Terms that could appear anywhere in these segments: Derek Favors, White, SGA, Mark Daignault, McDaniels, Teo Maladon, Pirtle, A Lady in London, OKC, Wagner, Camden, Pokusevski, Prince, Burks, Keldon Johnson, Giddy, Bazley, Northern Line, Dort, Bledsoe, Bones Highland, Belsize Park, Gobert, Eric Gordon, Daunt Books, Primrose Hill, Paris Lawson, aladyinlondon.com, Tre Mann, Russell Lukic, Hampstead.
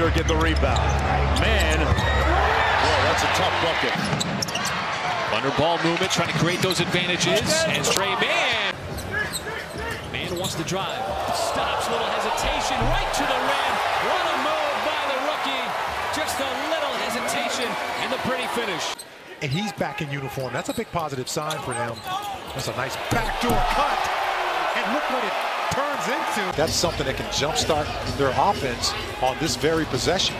sure get the rebound. Man, boy, that's a tough bucket. Under ball movement, trying to create those advantages. And Tre Mann. Mann wants to drive. Stops, little hesitation, right to the rim. What a move by the rookie. Just a little hesitation and the pretty finish. And he's back in uniform. That's a big positive sign for him. That's a nice backdoor cut. And look what it turns into. That's something that can jumpstart their offense on this very possession.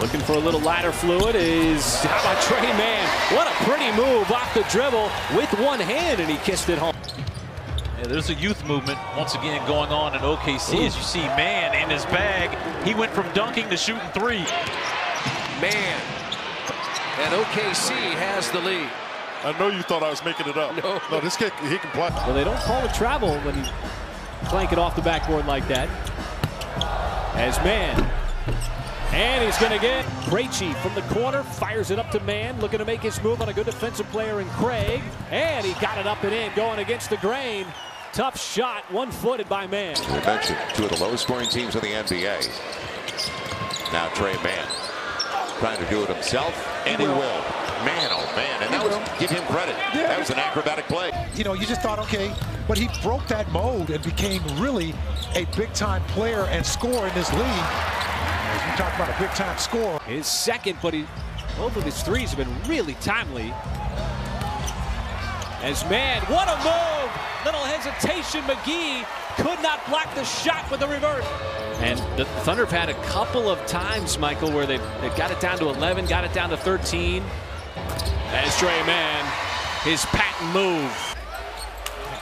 Looking for a little ladder fluid is how about Tre Mann? What a pretty move off the dribble with one hand, and he kissed it home. Yeah, there's a youth movement once again going on in OKC. Ooh. As you see Mann in his bag. He went from dunking to shooting three. Mann. And OKC has the lead. I know you thought I was making it up. No, this kid, he can play. Well, they don't call it travel when you flank it off the backboard like that. As Mann. And he's going to get Krejci from the corner. Fires it up to Mann. Looking to make his move on a good defensive player in Craig. And he got it up and in. Going against the grain. Tough shot. One-footed by Mann. We mentioned two of the lowest scoring teams in the NBA. Now Tre Mann. Trying to do it himself. And he will. Man, oh man, and that was, give him credit. Yeah. That was an acrobatic play. You know, you just thought, okay, but he broke that mold and became really a big-time player and scorer in this league. As we talk about a big-time score. His second, but both of his threes have been really timely. As Mann, what a move! Little hesitation, McGee could not block the shot with the reverse. And the Thunder have had a couple of times, Michael, where they've got it down to 11, got it down to 13. That is Tre Mann, his patent move.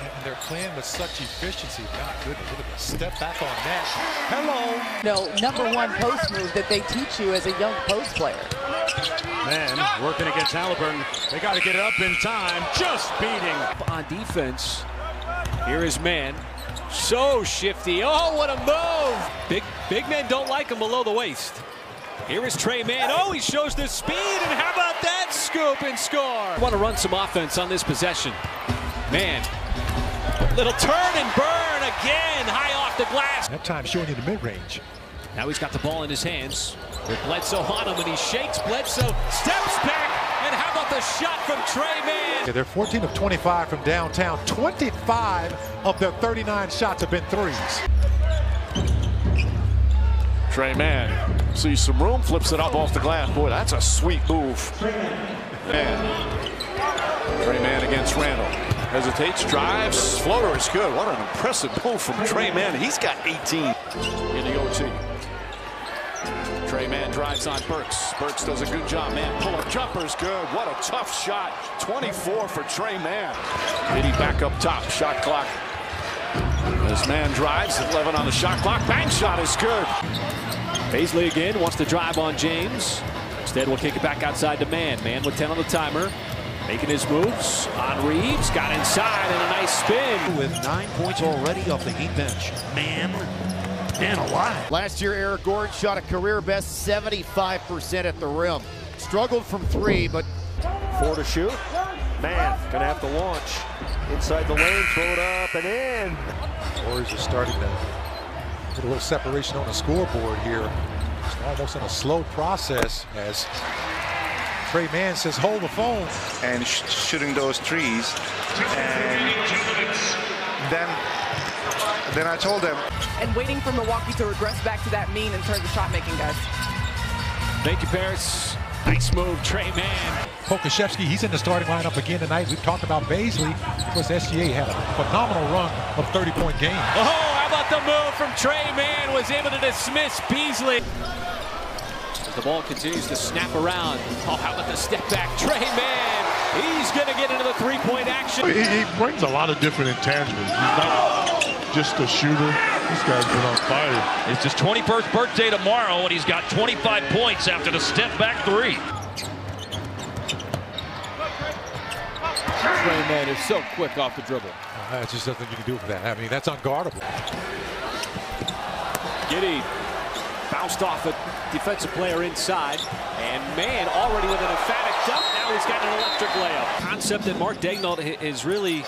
And they're playing with such efficiency. God, goodness, look at this. Step back on that. Hello. No, #1 post move that they teach you as a young post player. Man, working against Halliburton. They got to get it up in time. Just beating. On defense, here is Mann. So shifty. Oh, what a move. Big men don't like him below the waist. Here is Tre Mann. Oh, he shows the speed, and how about that scoop and score? Want to run some offense on this possession. Mann. Little turn and burn again, high off the glass. That time showing you the mid-range. Now he's got the ball in his hands. With Bledsoe on him, and he shakes Bledsoe, steps back, and how about the shot from Tre Mann? Okay, they're 14 of 25 from downtown. 25 of their 39 shots have been threes. Tre Mann. See some room, flips it up off the glass. Boy, that's a sweet move. Tre Mann against Randall. Hesitates, drives, floater is good. What an impressive move from Tre Mann. He's got 18 in the OT. Tre Mann drives on Burks. Burks does a good job. Mann pull-up jumper's good. What a tough shot. 24 for Tre Mann. Giddy back up top. Shot clock. This man drives, 11 on the shot clock. Bang shot is good. Bazley again wants to drive on James. Instead, will kick it back outside to Mann. Mann with 10 on the timer. Making his moves on Reeves. Got inside and a nice spin. With 9 points already off the heat bench. Mann alive. Last year, Eric Gordon shot a career best 75% at the rim. Struggled from three, but 4 to shoot. Mann gonna have to launch inside the lane, throw it up and in. Warriors are starting to get a little separation on the scoreboard here. It's almost in a slow process as Tre Mann says, "Hold the phone." And shooting those trees. And then I told them. And waiting for Milwaukee to regress back to that mean in terms of shot making, guys. Thank you, Paris. Nice move, Tre Mann. Pokusevski, he's in the starting lineup again tonight. We've talked about Bazley because SGA had a phenomenal run of 30-point game. Oh, how about the move from Tre Mann? Was able to dismiss Bazley. As the ball continues to snap around. Oh, how about the step back? Tre Mann, he's going to get into the three-point action. He brings a lot of different intangibles. He's not just a shooter. This guy's been on fire. It's his 21st birthday tomorrow, and he's got 25 points after the step-back three. Tre Mann is so quick off the dribble. That's just nothing you can do for that. I mean, that's unguardable. Giddy bounced off a defensive player inside, and Mann already with an emphatic dunk. Now he's got an electric layup. Concept that Mark Daignault is really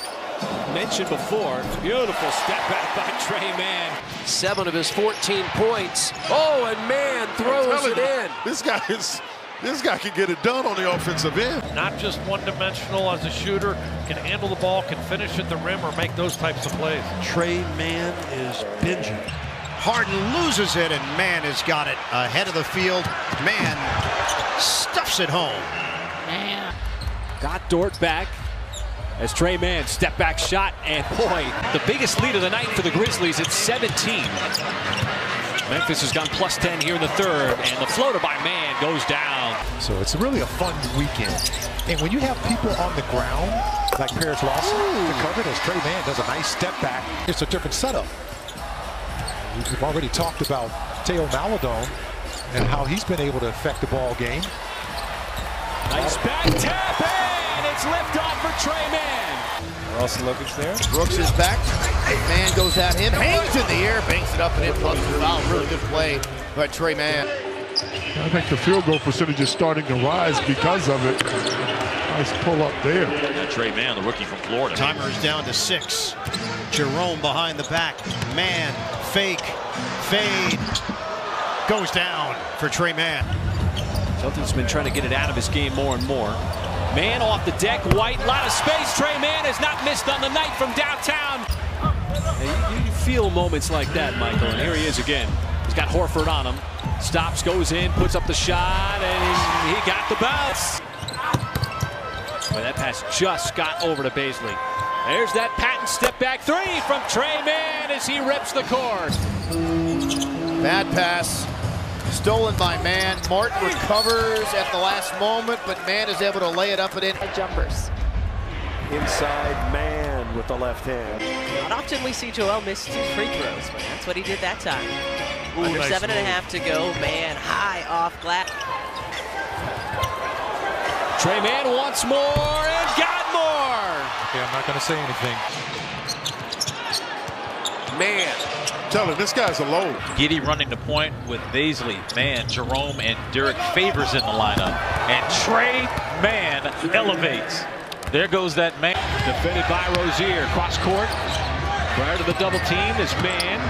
mentioned before. Beautiful step back by Tre Mann. 7 of his 14 points. Oh, and Mann throws it in. This guy can get it done on the offensive end. Not just one-dimensional as a shooter, can handle the ball, can finish at the rim or make those types of plays. Tre Mann is binging. Harden loses it, and Mann has got it ahead of the field. Mann stuffs it home. Mann got Dort back as Tre Mann step back shot, and boy, the biggest lead of the night for the Grizzlies at 17. Memphis has gone +10 here in the third, and the floater by Mann goes down. So it's really a fun weekend, and when you have people on the ground like Paris Lawson to cover, as Tre Mann does a nice step back, it's a different setup. We've already talked about Teo Maladon and how he's been able to affect the ball game. Nice back tap, and it's left off for Tre Mann. Russell Lukic there. Brooks is back. Mann goes at him. Hangs in the air, banks it up, and it plus the foul. Really good play by Tre Mann. I think the field goal percentage is starting to rise because of it. Nice pull up there. Yeah, Tre Mann, the rookie from Florida. Timer is down to 6. Jerome behind the back. Mann. Fake, fade, goes down for Tre Mann. Celtics been trying to get it out of his game more and more. Mann off the deck, White, lot of space. Tre Mann has not missed on the night from downtown. And you feel moments like that, Michael, and here he is again. He's got Horford on him. Stops, goes in, puts up the shot, and he got the bounce. Boy, that pass just got over to Bazley. There's that patent step back three from Tre Mann as he rips the cord. Bad pass, stolen by Mann. Martin recovers at the last moment, but Mann is able to lay it up and in. Jumpers. Inside Mann with the left hand. Not often we see Joel miss 2 free throws, but that's what he did that time. Ooh, under nice 7.5 to go, Mann high off glass. Tre Mann wants more and got more. Okay, I'm not going to say anything. Mann. Tell him, this guy's a load. Giddy running the point with Bazley, Mann, Jerome, and Derek Favors in the lineup. And Tre Mann elevates. There goes that Mann. Defended by Rozier. Cross court. Prior to the double team is Mann.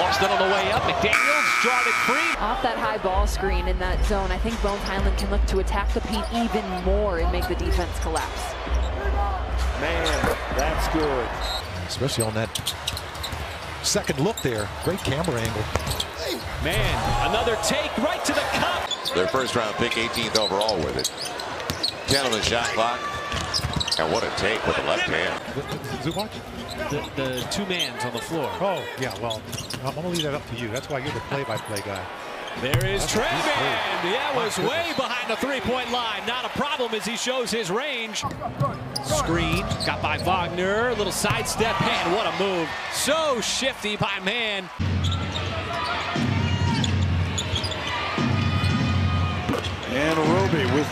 Lost it on the way up. McDaniels drawn it free. Off that high ball screen in that zone, I think Bones Highland can look to attack the paint even more and make the defense collapse. Mann, that's good. Especially on that second look there. Great camera angle. Mann, another take right to the cup. Their first round pick, 18th overall with it. 10 on the shot clock. And what a take with the left hand. The two mans on the floor. Oh, yeah, well, I'm going to leave that up to you. That's why you're the play-by-play guy. There is Tre Mann. Yeah, was way behind the three-point line. Not a problem as he shows his range. Screen got by Wagner. Little sidestep. Man, what a move. So shifty by Mann. And Roby with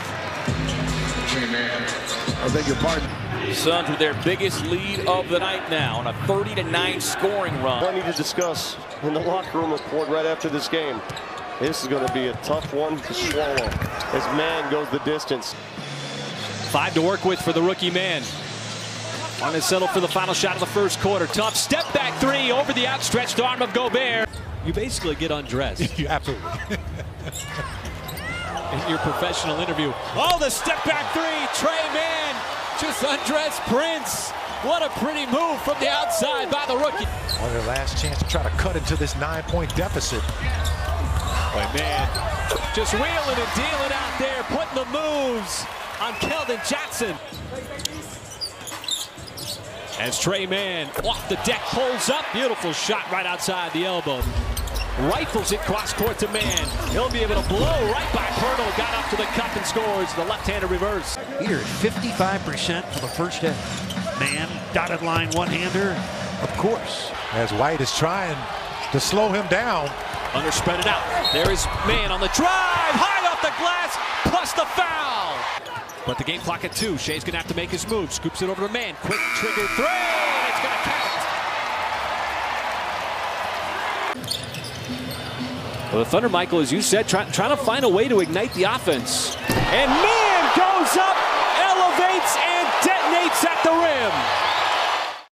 Tre Mann. I beg your pardon. Suns with their biggest lead of the night now on a 30-9 scoring run. Plenty to discuss in the locker room report right after this game. This is going to be a tough one to swallow as Mann goes the distance. 5 to work with for the rookie Mann. On his settle for the final shot of the first quarter. Tough step back three over the outstretched arm of Gobert. You basically get undressed. You absolutely. In your professional interview. Oh, the step back three. Tre Mann just undressed Prince. What a pretty move from the outside by the rookie. On their last chance to try to cut into this 9-point deficit. Boy, Mann just wheeling and dealing out there, putting the moves on Keldon Johnson. As Tre Mann off the deck pulls up, beautiful shot right outside the elbow. Rifles it cross court to Mann. He'll be able to blow right by Pirtle. Got up to the cup and scores the left-hander reverse. Here at 55% for the first half. Mann, dotted line one-hander, of course. As White is trying to slow him down. Underspread it out. There is Mann on the drive. High off the glass, plus the foul. But the game clock at 2. Shea's going to have to make his move. Scoops it over to Mann. Quick trigger three. And it's going to count. Well, the Thunder, Michael, as you said, trying to find a way to ignite the offense. And Mann goes up, elevates, and